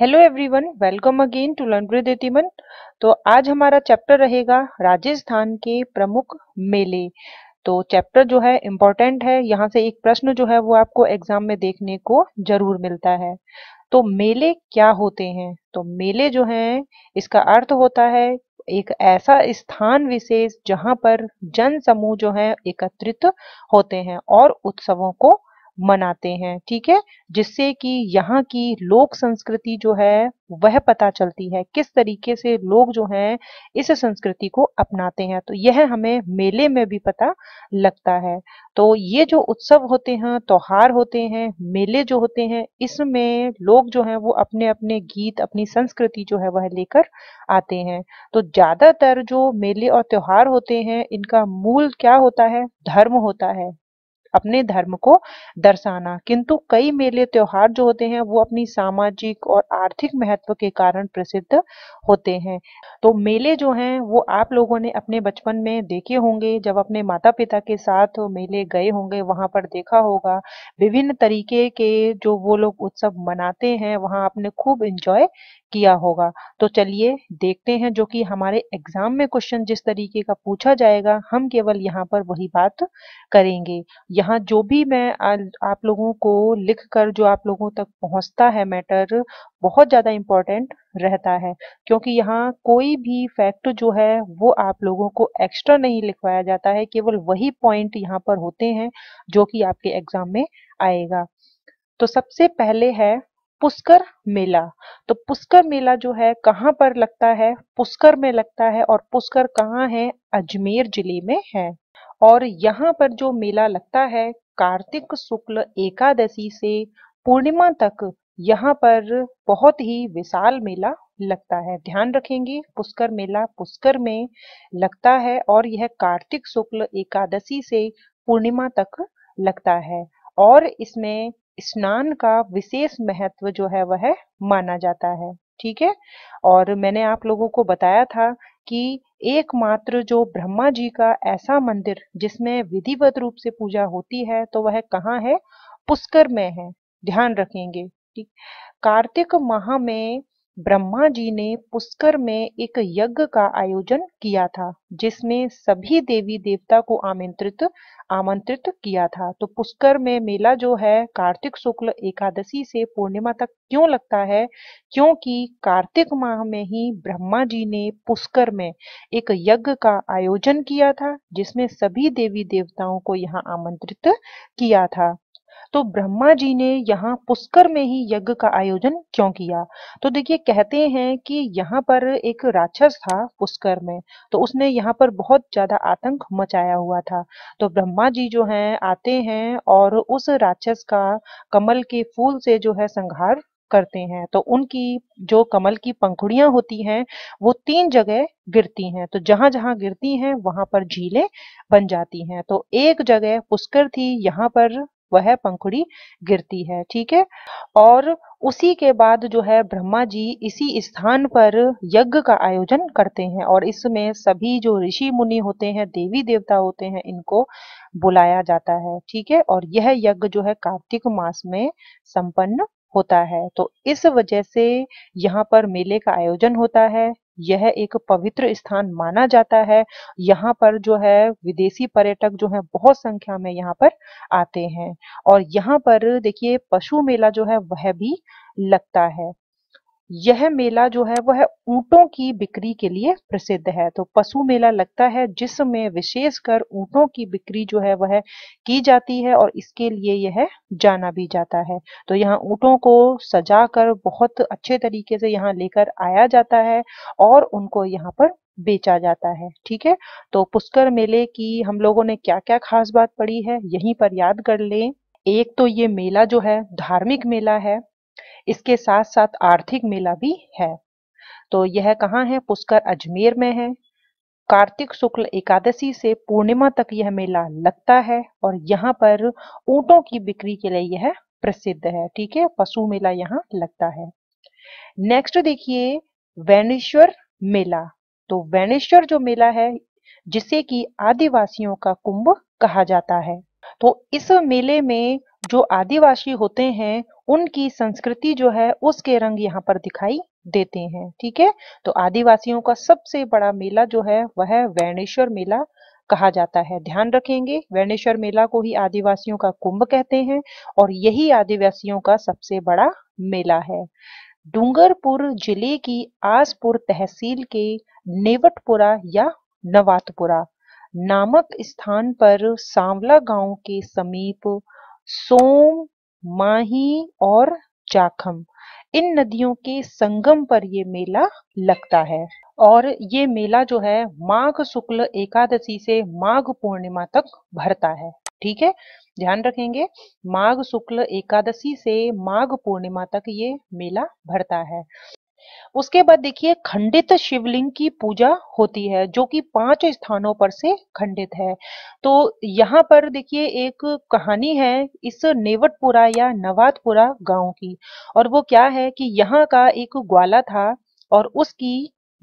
Hello everyone, welcome again to learn with Riddhiman. तो आज हमारा चैप्टर रहेगा राजस्थान के प्रमुख मेले। तो चैप्टर जो है इम्पोर्टेंट है, यहाँ से एक प्रश्न जो है वो आपको एग्जाम में देखने को जरूर मिलता है। तो मेले क्या होते हैं? तो मेले जो हैं इसका अर्थ होता है एक ऐसा स्थान विशेष जहाँ पर जन समूह जो है एकत्रित होते हैं और उत्सवों को मनाते हैं, ठीक है, जिससे कि यहाँ की लोक संस्कृति जो है वह पता चलती है, किस तरीके से लोग जो हैं इस संस्कृति को अपनाते हैं। तो यह हमें मेले में भी पता लगता है। तो ये जो उत्सव होते हैं, त्योहार होते हैं, मेले जो होते हैं, इसमें लोग जो हैं वो अपने अपने गीत, अपनी संस्कृति जो है वह लेकर आते हैं। तो ज्यादातर जो मेले और त्योहार होते हैं इनका मूल क्या होता है? धर्म होता है, अपने धर्म को दर्शाना। किंतु कई मेले त्योहार जो होते हैं वो अपनी सामाजिक और आर्थिक महत्व के कारण प्रसिद्ध होते हैं। तो मेले जो हैं वो आप लोगों ने अपने बचपन में देखे होंगे, जब अपने माता पिता के साथ मेले गए होंगे, वहां पर देखा होगा विभिन्न तरीके के जो वो लोग उत्सव मनाते हैं, वहां आपने खूब इंजॉय किया होगा। तो चलिए देखते हैं, जो कि हमारे एग्जाम में क्वेश्चन जिस तरीके का पूछा जाएगा हम केवल यहाँ पर वही बात करेंगे। यहाँ जो भी मैं आप लोगों को लिखकर जो आप लोगों तक पहुँचता है मैटर, बहुत ज़्यादा इम्पोर्टेंट रहता है, क्योंकि यहाँ कोई भी फैक्ट जो है वो आप लोगों को एक्स्ट्रा नहीं लिखवाया जाता है, केवल वही पॉइंट यहाँ पर होते हैं जो कि आपके एग्जाम में आएगा। तो सबसे पहले है पुष्कर मेला। तो पुष्कर मेला जो है कहाँ पर लगता है? पुष्कर में लगता है। और पुष्कर कहाँ है? अजमेर जिले में है। और यहाँ पर जो मेला लगता है कार्तिक शुक्ल एकादशी से पूर्णिमा तक यहाँ पर बहुत ही विशाल मेला लगता है। ध्यान रखेंगे, पुष्कर मेला पुष्कर में लगता है और यह कार्तिक शुक्ल एकादशी से पूर्णिमा तक लगता है। और इसमें स्नान का विशेष महत्व जो है वह माना जाता है, ठीक है। और मैंने आप लोगों को बताया था कि एकमात्र जो ब्रह्मा जी का ऐसा मंदिर जिसमें विधिवत रूप से पूजा होती है तो वह कहाँ है? पुष्कर में है, ध्यान रखेंगे, ठीक। कार्तिक माह में ब्रह्मा जी ने पुष्कर में एक यज्ञ का आयोजन किया था जिसमें सभी देवी देवता को आमंत्रित किया था। तो पुष्कर में मेला जो है कार्तिक शुक्ल एकादशी से पूर्णिमा तक क्यों लगता है? क्योंकि कार्तिक माह में ही ब्रह्मा जी ने पुष्कर में एक यज्ञ का आयोजन किया था जिसमें सभी देवी देवताओं को यहाँ आमंत्रित किया था। तो ब्रह्मा जी ने यहाँ पुष्कर में ही यज्ञ का आयोजन क्यों किया? तो देखिए, कहते हैं कि यहाँ पर एक राक्षस था पुष्कर में, तो उसने यहाँ पर बहुत ज्यादा आतंक मचाया हुआ था। तो ब्रह्मा जी जो हैं आते हैं और उस राक्षस का कमल के फूल से जो है संहार करते हैं। तो उनकी जो कमल की पंखुड़ियां होती हैं वो 3 जगह गिरती हैं। तो जहां जहां गिरती हैं वहां पर झीलें बन जाती हैं। तो एक जगह पुष्कर थी, यहाँ पर वह पंखुड़ी गिरती है, ठीक है। और उसी के बाद जो है ब्रह्मा जी इसी स्थान पर यज्ञ का आयोजन करते हैं और इसमें सभी जो ऋषि मुनि होते हैं, देवी देवता होते हैं, इनको बुलाया जाता है, ठीक है। और यह यज्ञ जो है कार्तिक मास में संपन्न होता है। तो इस वजह से यहाँ पर मेले का आयोजन होता है। यह एक पवित्र स्थान माना जाता है। यहाँ पर जो है विदेशी पर्यटक जो है बहुत संख्या में यहाँ पर आते हैं। और यहाँ पर देखिए पशु मेला जो है वह भी लगता है। यह मेला जो है वह ऊँटों की बिक्री के लिए प्रसिद्ध है। तो पशु मेला लगता है जिसमें विशेषकर ऊँटों की बिक्री जो है वह की जाती है और इसके लिए यह जाना भी जाता है। तो यहाँ ऊँटों को सजाकर बहुत अच्छे तरीके से यहाँ लेकर आया जाता है और उनको यहाँ पर बेचा जाता है, ठीक है। तो पुष्कर मेले की हम लोगों ने क्या क्या खास बात पढ़ी है यहीं पर याद कर लें। एक तो ये मेला जो है धार्मिक मेला है, इसके साथ साथ आर्थिक मेला भी है। तो यह कहाँ है? पुष्कर अजमेर में है। कार्तिक शुक्ल एकादशी से पूर्णिमा तक यह मेला लगता है और यहाँ पर ऊँटों की बिक्री के लिए यह प्रसिद्ध है, ठीक है। पशु मेला यहाँ लगता है। नेक्स्ट देखिए वैनेश्वर मेला। तो वैनेश्वर जो मेला है जिसे कि आदिवासियों का कुंभ कहा जाता है, तो इस मेले में जो आदिवासी होते हैं उनकी संस्कृति जो है उसके रंग यहाँ पर दिखाई देते हैं। ठीक है, तो आदिवासियों का सबसे बड़ा मेला जो है वह वैणेश्वर मेला कहा जाता है। ध्यान रखेंगे, वैणेश्वर मेला को ही आदिवासियों का कुंभ कहते हैं और यही आदिवासियों का सबसे बड़ा मेला है। डूंगरपुर जिले की आसपुर तहसील के नेवटपुरा या नवातपुरा नामक स्थान पर सांवला गांव के समीप सोम, माही और जाखम इन नदियों के संगम पर ये मेला लगता है और ये मेला जो है माघ शुक्ल एकादशी से माघ पूर्णिमा तक भरता है। ठीक है, ध्यान रखेंगे, माघ शुक्ल एकादशी से माघ पूर्णिमा तक ये मेला भरता है। उसके बाद देखिए खंडित शिवलिंग की पूजा होती है जो कि 5 स्थानों पर से खंडित है। तो यहाँ पर देखिए एक कहानी है इस नेवटपुरा या नवातपुरा गांव की और वो क्या है कि यहाँ का एक ग्वाला था और उसकी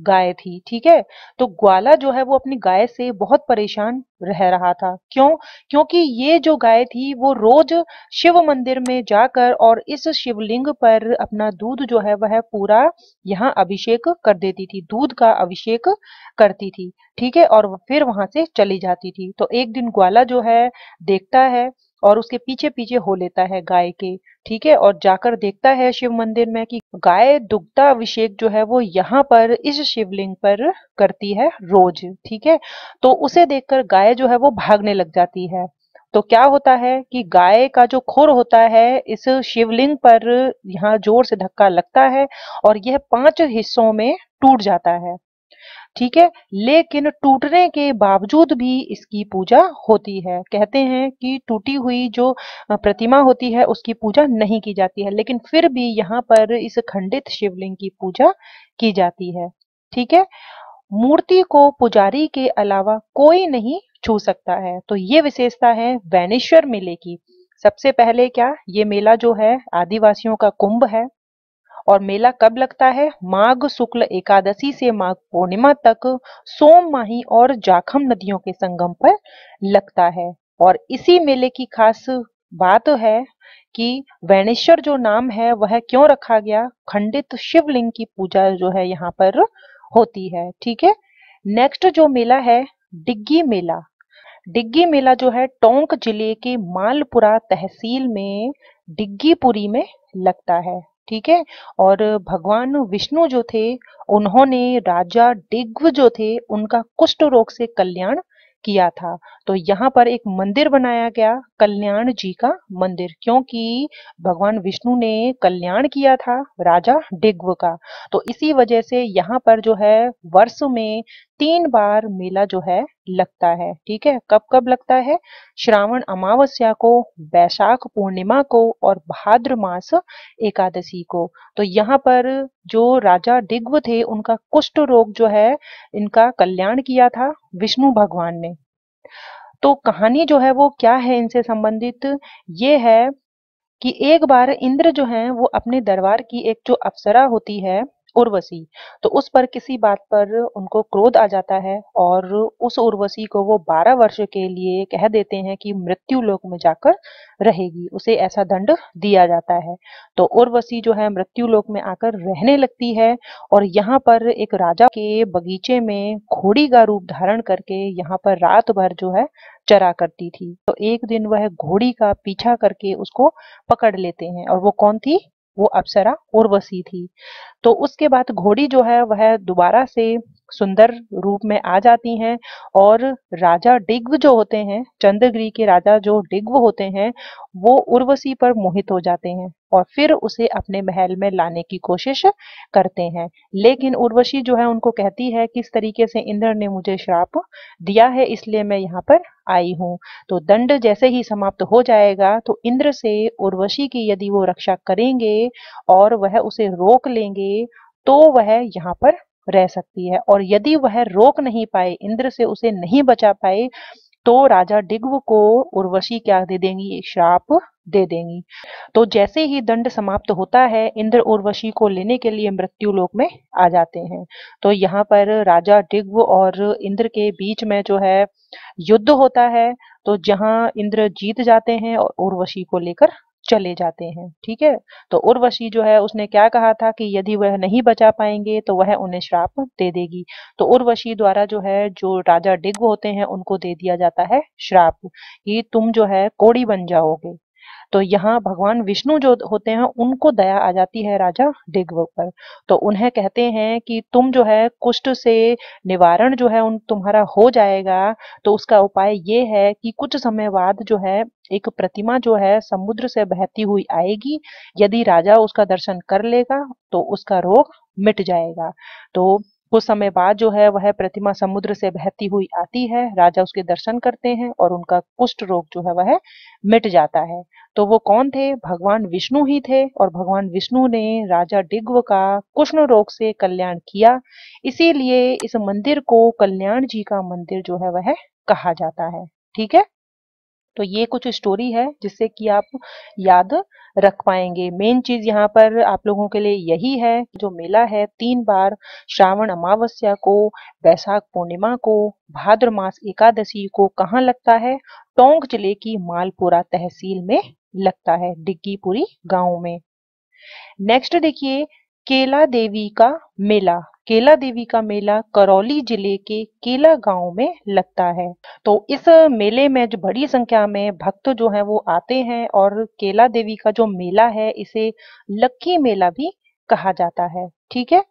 गाय थी। ठीक है, तो ग्वाला जो है वो अपनी गाय से बहुत परेशान रह रहा था। क्यों? क्योंकि ये जो गाय थी वो रोज शिव मंदिर में जाकर और इस शिवलिंग पर अपना दूध जो है वह पूरा यहाँ अभिषेक कर देती थी, दूध का अभिषेक करती थी। ठीक है, और फिर वहां से चली जाती थी। तो एक दिन ग्वाला जो है देखता है और उसके पीछे पीछे हो लेता है गाय के। ठीक है, और जाकर देखता है शिव मंदिर में कि गाय दुग्धा अभिषेक जो है वो यहाँ पर इस शिवलिंग पर करती है रोज। ठीक है, तो उसे देखकर गाय जो है वो भागने लग जाती है। तो क्या होता है कि गाय का जो खुर होता है इस शिवलिंग पर यहाँ जोर से धक्का लगता है और यह 5 हिस्सों में टूट जाता है। ठीक है, लेकिन टूटने के बावजूद भी इसकी पूजा होती है। कहते हैं कि टूटी हुई जो प्रतिमा होती है उसकी पूजा नहीं की जाती है, लेकिन फिर भी यहाँ पर इस खंडित शिवलिंग की पूजा की जाती है। ठीक है, मूर्ति को पुजारी के अलावा कोई नहीं छू सकता है। तो ये विशेषता है वैणेश्वर मेले की। सबसे पहले क्या, ये मेला जो है आदिवासियों का कुंभ है और मेला कब लगता है? माघ शुक्ल एकादशी से माघ पूर्णिमा तक सोम, माही और जाखम नदियों के संगम पर लगता है। और इसी मेले की खास बात है कि वैणेश्वर जो नाम है वह क्यों रखा गया, खंडित शिवलिंग की पूजा जो है यहाँ पर होती है। ठीक है, नेक्स्ट जो मेला है डिग्गी मेला। डिग्गी मेला जो है टोंक जिले के मालपुरा तहसील में डिग्गीपुरी में लगता है। ठीक है, और भगवान विष्णु जो थे उन्होंने राजा डिग्व जो थे उनका कुष्ठ रोग से कल्याण किया था। तो यहाँ पर एक मंदिर बनाया गया, कल्याण जी का मंदिर, क्योंकि भगवान विष्णु ने कल्याण किया था राजा डिग्व का। तो इसी वजह से यहाँ पर जो है वर्ष में 3 बार मेला जो है लगता है। ठीक है, कब कब लगता है? श्रावण अमावस्या को, वैशाख पूर्णिमा को और भाद्र मास एकादशी को। तो यहाँ पर जो राजा डिग्व थे उनका कुष्ठ रोग जो है इनका कल्याण किया था विष्णु भगवान ने। तो कहानी जो है वो क्या है इनसे संबंधित, ये है कि एक बार इंद्र जो है वो अपने दरबार की एक जो अप्सरा होती है उर्वशी, तो उस पर किसी बात पर उनको क्रोध आ जाता है और उस उर्वशी को वो 12 वर्ष के लिए कह देते हैं कि मृत्यु लोक में जाकर रहेगी, उसे ऐसा दंड दिया जाता है। तो उर्वशी जो है मृत्यु लोक में आकर रहने लगती है और यहाँ पर एक राजा के बगीचे में घोड़ी का रूप धारण करके यहाँ पर रात भर जो है चरा करती थी। तो एक दिन वह घोड़ी का पीछा करके उसको पकड़ लेते हैं और वो कौन थी? वो अप्सरा उर्वशी थी। तो उसके बाद घोड़ी जो है वह दोबारा से सुंदर रूप में आ जाती हैं और राजा डिग्व जो होते हैं, चंद्रगिरी के राजा जो डिग्व होते हैं, वो उर्वशी पर मोहित हो जाते हैं और फिर उसे अपने महल में लाने की कोशिश करते हैं। लेकिन उर्वशी जो है उनको कहती है किस तरीके से इंद्र ने मुझे श्राप दिया है, इसलिए मैं यहाँ पर आई हूँ। तो दंड जैसे ही समाप्त हो जाएगा तो इंद्र से उर्वशी की यदि वो रक्षा करेंगे और वह उसे रोक लेंगे तो वह यहाँ पर रह सकती है, और यदि वह रोक नहीं पाए, इंद्र से उसे नहीं बचा पाए, तो राजा डिग्व को उर्वशी क्या दे देंगी? श्राप दे देंगी। तो जैसे ही दंड समाप्त होता है इंद्र उर्वशी को लेने के लिए मृत्यु लोक में आ जाते हैं। तो यहाँ पर राजा डिग्व और इंद्र के बीच में जो है युद्ध होता है, तो जहाँ इंद्र जीत जाते हैं और उर्वशी को लेकर चले जाते हैं। ठीक है, तो उर्वशी जो है उसने क्या कहा था कि यदि वह नहीं बचा पाएंगे तो वह उन्हें श्राप दे देगी। तो उर्वशी द्वारा जो है जो राजा डिग्व होते हैं उनको दे दिया जाता है श्राप कि तुम जो है कोड़ी बन जाओगे। तो यहाँ भगवान विष्णु जो होते हैं उनको दया आ जाती है राजा डिग्व पर। तो उन्हें कहते हैं कि तुम जो है कुष्ठ से निवारण जो है तुम्हारा हो जाएगा। तो उसका उपाय ये है कि कुछ समय बाद जो है एक प्रतिमा जो है समुद्र से बहती हुई आएगी, यदि राजा उसका दर्शन कर लेगा तो उसका रोग मिट जाएगा। तो कुछ समय बाद जो है वह प्रतिमा समुद्र से बहती हुई आती है, राजा उसके दर्शन करते हैं और उनका कुष्ठ रोग जो है वह मिट जाता है। तो वो कौन थे? भगवान विष्णु ही थे और भगवान विष्णु ने राजा डिग्व का कुष्ठ रोग से कल्याण किया, इसीलिए इस मंदिर को कल्याण जी का मंदिर जो है वह कहा जाता है। ठीक है, तो ये कुछ स्टोरी है जिससे कि आप याद रख पाएंगे। मेन चीज यहाँ पर आप लोगों के लिए यही है, जो मेला है 3 बार, श्रावण अमावस्या को, बैसाख पूर्णिमा को, भाद्र मास एकादशी को कहाँ लगता है? टोंक जिले की मालपुरा तहसील में लगता है, डिग्गीपुरी गांव में। नेक्स्ट देखिए केला देवी का मेला। केला देवी का मेला करौली जिले के केला गांव में लगता है। तो इस मेले में जो बड़ी संख्या में भक्त जो है वो आते हैं और केला देवी का जो मेला है इसे लक्की मेला भी कहा जाता है। ठीक है,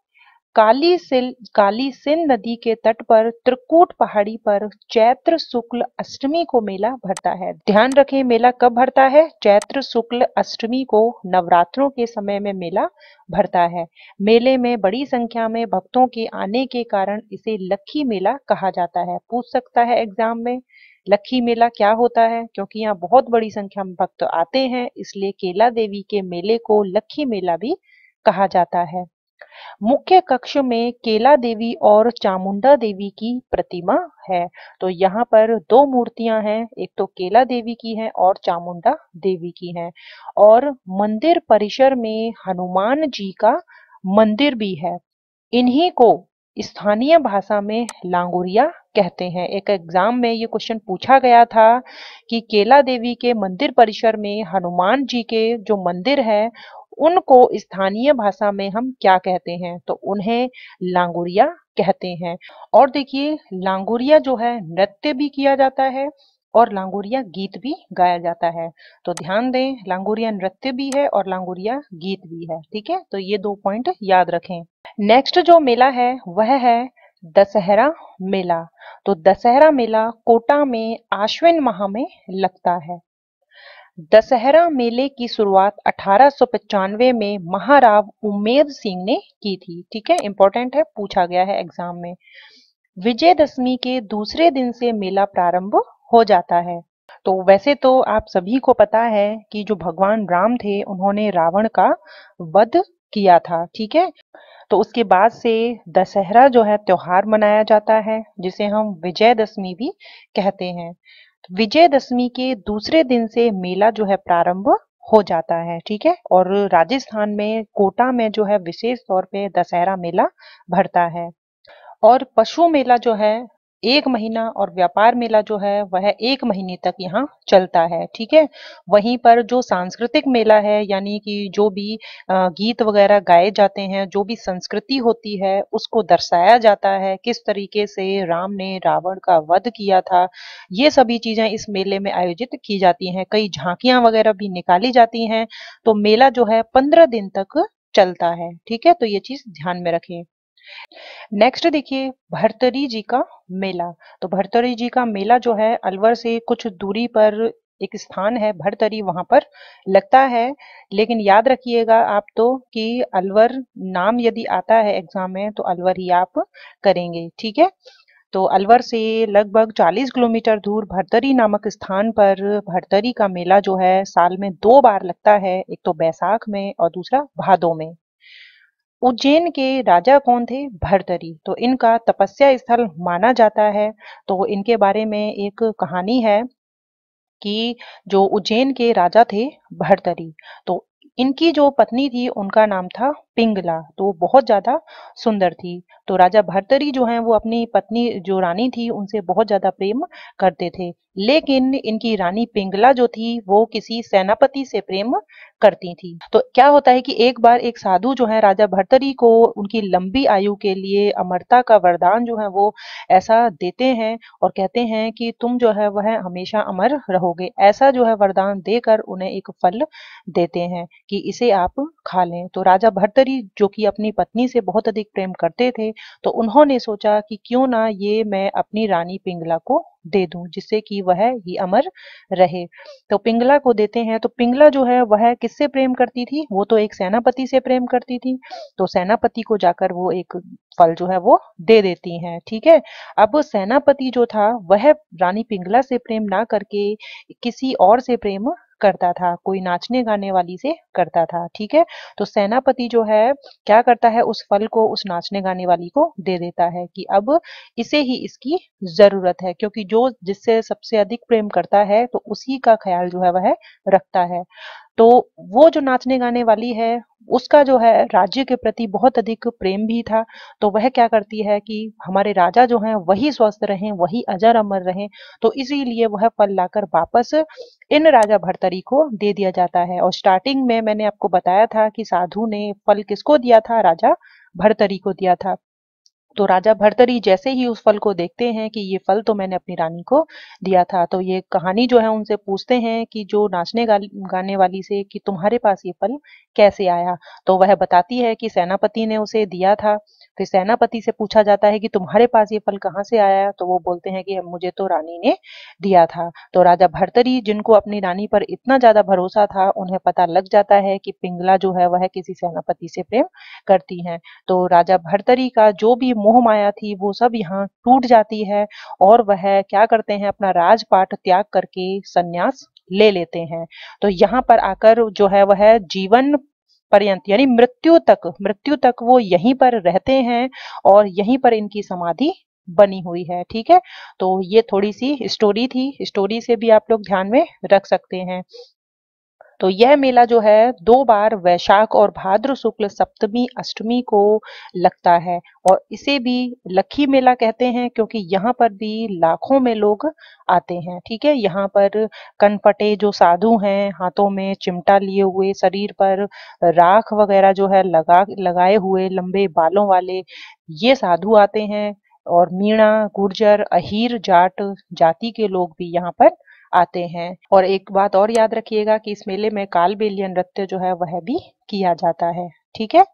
काली सिंध नदी के तट पर त्रिकूट पहाड़ी पर चैत्र शुक्ल अष्टमी को मेला भरता है। ध्यान रखें, मेला कब भरता है? चैत्र शुक्ल अष्टमी को, नवरात्रों के समय में मेला भरता है। मेले में बड़ी संख्या में भक्तों के आने के कारण इसे लक्खी मेला कहा जाता है। पूछ सकता है एग्जाम में लक्खी मेला क्या होता है, क्योंकि यहाँ बहुत बड़ी संख्या में भक्त आते हैं, इसलिए केला देवी के मेले को लक्खी मेला भी कहा जाता है। मुख्य कक्ष में केला देवी और चामुंडा देवी की प्रतिमा है। तो यहाँ पर 2 मूर्तियां हैं, एक तो केला देवी की है और चामुंडा देवी की है। और मंदिर परिसर में हनुमान जी का मंदिर भी है। इन्हीं को स्थानीय भाषा में लांगुरिया कहते हैं। एक एग्जाम में ये क्वेश्चन पूछा गया था कि केला देवी के मंदिर परिसर में हनुमान जी के जो मंदिर है उनको स्थानीय भाषा में हम क्या कहते हैं? तो उन्हें लांगुरिया कहते हैं। और देखिए लांगुरिया जो है नृत्य भी किया जाता है और लांगुरिया गीत भी गाया जाता है। तो ध्यान दें, लांगुरिया नृत्य भी है और लांगुरिया गीत भी है। ठीक है, तो ये 2 पॉइंट याद रखें। नेक्स्ट जो मेला है वह है दशहरा मेला। तो दशहरा मेला कोटा में आश्विन माह में लगता है। दशहरा मेले की शुरुआत 1895 में महाराव उमेद सिंह ने की थी। ठीक है, इंपॉर्टेंट है, पूछा गया है एग्जाम में। विजयदशमी के दूसरे दिन से मेला प्रारंभ हो जाता है। तो वैसे तो आप सभी को पता है कि जो भगवान राम थे उन्होंने रावण का वध किया था। ठीक है, तो उसके बाद से दशहरा जो है त्योहार मनाया जाता है, जिसे हम विजयदशमी भी कहते हैं। विजयदशमी के दूसरे दिन से मेला जो है प्रारंभ हो जाता है। ठीक है, और राजस्थान में कोटा में जो है विशेष तौर पे दशहरा मेला भरता है। और पशु मेला जो है 1 महीना और व्यापार मेला जो है वह 1 महीने तक यहाँ चलता है। ठीक है, वहीं पर जो सांस्कृतिक मेला है, यानी कि जो भी गीत वगैरह गाए जाते हैं, जो भी संस्कृति होती है उसको दर्शाया जाता है, किस तरीके से राम ने रावण का वध किया था, ये सभी चीजें इस मेले में आयोजित की जाती हैं। कई झांकियां वगैरह भी निकाली जाती हैं। तो मेला जो है 15 दिन तक चलता है। ठीक है, तो ये चीज ध्यान में रखें। नेक्स्ट देखिए भर्तरी जी का मेला। तो भर्तरी जी का मेला जो है अलवर से कुछ दूरी पर एक स्थान है भर्तरी, वहां पर लगता है। लेकिन याद रखिएगा आप तो कि अलवर नाम यदि आता है एग्जाम में तो अलवर ही आप करेंगे। ठीक है, तो अलवर से लगभग 40 किलोमीटर दूर भर्तरी नामक स्थान पर भर्तरी का मेला जो है साल में 2 बार लगता है, एक तो बैसाख में और दूसरा भादों में। उज्जैन के राजा कौन थे? भर्तरी। तो इनका तपस्या स्थल माना जाता है। तो इनके बारे में एक कहानी है कि जो उज्जैन के राजा थे भर्तरी, तो इनकी जो पत्नी थी उनका नाम था पिंगला, तो बहुत ज्यादा सुंदर थी। तो राजा भर्तरी जो है वो अपनी पत्नी जो रानी थी उनसे बहुत ज्यादा प्रेम करते थे, लेकिन इनकी रानी पिंगला जो थी वो किसी सेनापति से प्रेम करती थी। तो क्या होता है कि एक बार एक साधु जो है राजा भर्तरी को उनकी लंबी आयु के लिए अमरता का वरदान जो है वो ऐसा देते हैं और कहते हैं कि तुम जो है वह हमेशा अमर रहोगे। ऐसा जो है वरदान देकर उन्हें एक फल देते हैं कि इसे आप खा लें। तो राजा भर्तरी जो कि अपनी पत्नी से बहुत अधिक प्रेम करते थे, तो उन्होंने सोचा कि क्यों ना ये मैं अपनी रानी पिंगला को दे दूं जिससे कि वह ही अमर रहे। तो पिंगला को देते हैं। तो पिंगला जो है वह किससे प्रेम करती थी, वो तो एक सेनापति से प्रेम करती थी, तो सेनापति को जाकर वो एक फल जो है वो दे देती हैं। ठीक है, अब सेनापति जो था वह रानी पिंगला से प्रेम ना करके किसी और से प्रेम करता था, कोई नाचने गाने वाली से करता था। ठीक है, तो सेनापति जो है क्या करता है, उस फल को उस नाचने गाने वाली को दे देता है कि अब इसे ही इसकी जरूरत है, क्योंकि जो जिससे सबसे अधिक प्रेम करता है तो उसी का ख्याल जो है वह रखता है। तो वो जो नाचने गाने वाली है उसका जो है राज्य के प्रति बहुत अधिक प्रेम भी था, तो वह क्या करती है कि हमारे राजा जो हैं वही स्वस्थ रहें, वही अजर अमर रहें, तो इसीलिए वह फल लाकर वापस इन राजा भर्तरी को दे दिया जाता है। और स्टार्टिंग में मैंने आपको बताया था कि साधु ने फल किसको दिया था, राजा भर्तरी को दिया था। तो राजा भर्तरी जैसे ही उस फल को देखते हैं कि ये फल तो मैंने अपनी रानी को दिया था, तो ये कहानी जो है उनसे पूछते हैं कि जो नाचने गाने वाली से कि तुम्हारे पास ये फल कैसे आया। तो वह बताती है कि सेनापति ने उसे दिया था। फिर सेनापति से पूछा जाता है कि तुम्हारे पास ये फल कहाँ से आया, तो वो बोलते हैं कि मुझे तो रानी ने दिया था। तो राजा भर्तरी जिनको अपनी रानी पर इतना ज्यादा भरोसा था, उन्हें पता लग जाता है कि पिंगला जो है वह किसी सेनापति से प्रेम करती है। तो राजा भर्तरी का जो भी मोह माया थी वो सब यहाँ टूट जाती है और वह क्या करते हैं, अपना राजपाट त्याग करके संन्यास ले लेते हैं। तो यहाँ पर आकर जो है वह जीवन पर्यंत यानी मृत्यु तक वो यहीं पर रहते हैं और यहीं पर इनकी समाधि बनी हुई है। ठीक है, तो ये थोड़ी सी स्टोरी थी, स्टोरी से भी आप लोग ध्यान में रख सकते हैं। तो यह मेला जो है 2 बार वैशाख और भाद्र शुक्ल सप्तमी अष्टमी को लगता है और इसे भी लखी मेला कहते हैं, क्योंकि यहाँ पर भी लाखों में लोग आते हैं। ठीक है, यहाँ पर कनपटे जो साधु हैं, हाथों में चिमटा लिए हुए, शरीर पर राख वगैरह जो है लगाए हुए, लंबे बालों वाले ये साधु आते हैं और मीणा, गुर्जर, अहीर, जाट जाति के लोग भी यहाँ पर आते हैं। और एक बात और याद रखिएगा कि इस मेले में कालबेलिया नृत्य जो है वह भी किया जाता है। ठीक है,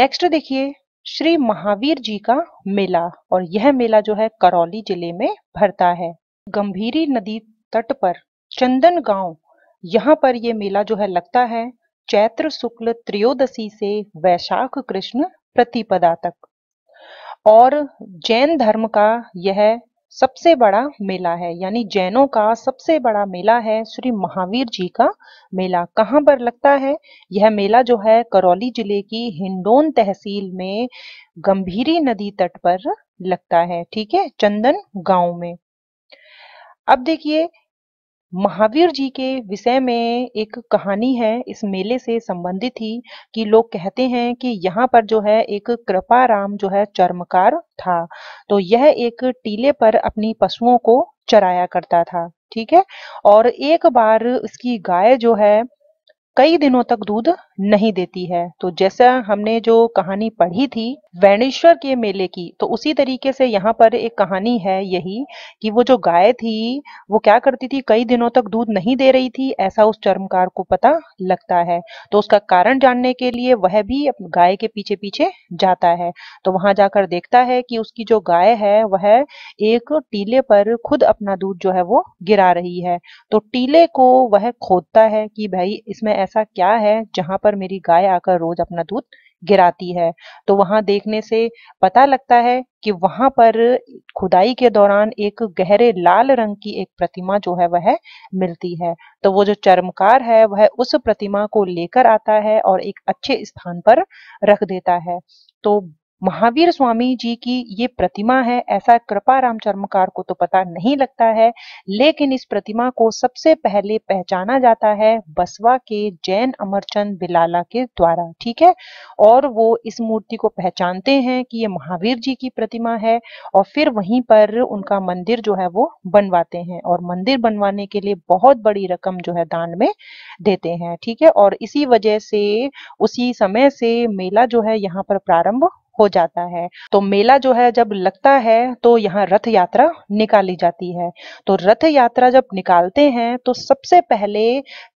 नेक्स्ट देखिए श्री महावीर जी का मेला, और यह मेला जो है करौली जिले में भरता है। गंभीरी नदी तट पर चंदन गांव, यहाँ पर यह मेला जो है लगता है चैत्र शुक्ल त्रयोदशी से वैशाख कृष्ण प्रतिपदा तक, और जैन धर्म का यह सबसे बड़ा मेला है, यानी जैनों का सबसे बड़ा मेला है श्री महावीर जी का मेला। कहाँ पर लगता है, यह मेला जो है करौली जिले की हिंडोन तहसील में गंभीरी नदी तट पर लगता है। ठीक है, चंदन गांव में। अब देखिए महावीर जी के विषय में एक कहानी है इस मेले से संबंधित ही, कि लोग कहते हैं कि यहाँ पर जो है एक कृपाराम जो है चर्मकार था, तो यह एक टीले पर अपनी पशुओं को चराया करता था। ठीक है, और एक बार इसकी गाय जो है कई दिनों तक दूध नहीं देती है। तो जैसा हमने जो कहानी पढ़ी थी वैणेश्वर के मेले की, तो उसी तरीके से यहाँ पर एक कहानी है यही कि वो जो गाय थी वो क्या करती थी, कई दिनों तक दूध नहीं दे रही थी, ऐसा उस चर्मकार को पता लगता है। तो उसका कारण जानने के लिए वह भी गाय के पीछे पीछे जाता है। तो वहां जाकर देखता है कि उसकी जो गाय है वह एक टीले पर खुद अपना दूध जो है वो गिरा रही है। तो टीले को वह खोदता है कि भाई इसमें ऐसा क्या है जहां पर मेरी गाय आकर रोज अपना दूध गिराती है। तो वहां देखने से पता लगता है कि वहां पर खुदाई के दौरान एक गहरे लाल रंग की एक प्रतिमा जो है वह मिलती है। तो वो जो चर्मकार है वह उस प्रतिमा को लेकर आता है और एक अच्छे स्थान पर रख देता है। तो महावीर स्वामी जी की ये प्रतिमा है ऐसा कृपाराम चर्मकार को तो पता नहीं लगता है, लेकिन इस प्रतिमा को सबसे पहले पहचाना जाता है बसवा के जैन अमरचंद बिलाला के द्वारा, ठीक है। और वो इस मूर्ति को पहचानते हैं कि ये महावीर जी की प्रतिमा है और फिर वहीं पर उनका मंदिर जो है वो बनवाते हैं और मंदिर बनवाने के लिए बहुत बड़ी रकम जो है दान में देते हैं, ठीक है। और इसी वजह से उसी समय से मेला जो है यहाँ पर प्रारंभ हो जाता है। तो मेला जो है जब लगता है तो यहाँ रथ यात्रा निकाली जाती है। तो रथ यात्रा जब निकालते हैं तो सबसे पहले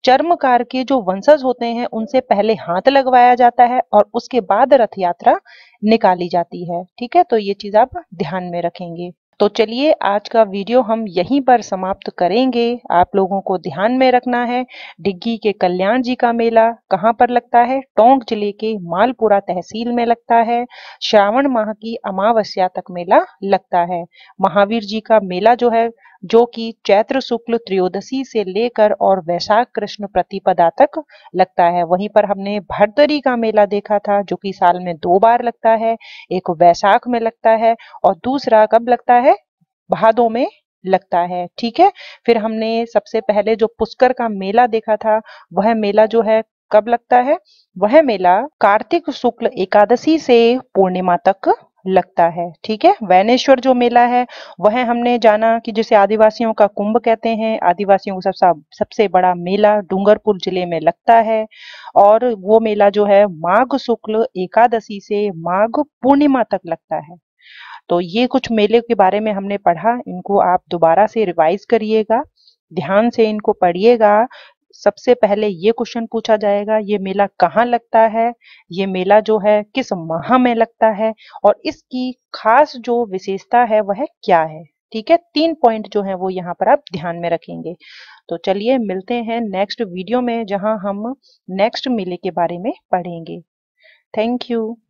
चर्मकार के जो वंशज होते हैं उनसे पहले हाथ लगवाया जाता है और उसके बाद रथ यात्रा निकाली जाती है, ठीक है। तो ये चीज आप ध्यान में रखेंगे। तो चलिए आज का वीडियो हम यहीं पर समाप्त करेंगे। आप लोगों को ध्यान में रखना है डिग्गी के कल्याण जी का मेला कहाँ पर लगता है, टोंक जिले के मालपुरा तहसील में लगता है। श्रावण माह की अमावस्या तक मेला लगता है। महावीर जी का मेला जो है जो कि चैत्र शुक्ल त्रयोदशी से लेकर और वैशाख कृष्ण प्रतिपदा तक लगता है। वहीं पर हमने भरतरी का मेला देखा था जो कि साल में 2 बार लगता है, एक वैशाख में लगता है और दूसरा कब लगता है, भादों में लगता है, ठीक है। फिर हमने सबसे पहले जो पुष्कर का मेला देखा था वह मेला जो है कब लगता है, वह मेला कार्तिक शुक्ल एकादशी से पूर्णिमा तक लगता है, ठीक है। वैनेश्वर जो मेला है वह हमने जाना कि जिसे आदिवासियों का कुंभ कहते हैं, आदिवासियों का सबसे बड़ा मेला डूंगरपुर जिले में लगता है और वो मेला जो है माघ शुक्ल एकादशी से माघ पूर्णिमा तक लगता है। तो ये कुछ मेले के बारे में हमने पढ़ा, इनको आप दोबारा से रिवाइज करिएगा, ध्यान से इनको पढ़िएगा। सबसे पहले ये क्वेश्चन पूछा जाएगा, ये मेला कहाँ लगता है, ये मेला जो है किस माह में लगता है और इसकी खास जो विशेषता है वह क्या है, ठीक है। 3 पॉइंट जो है वो यहाँ पर आप ध्यान में रखेंगे। तो चलिए मिलते हैं नेक्स्ट वीडियो में जहाँ हम नेक्स्ट मेले के बारे में पढ़ेंगे। Thank you.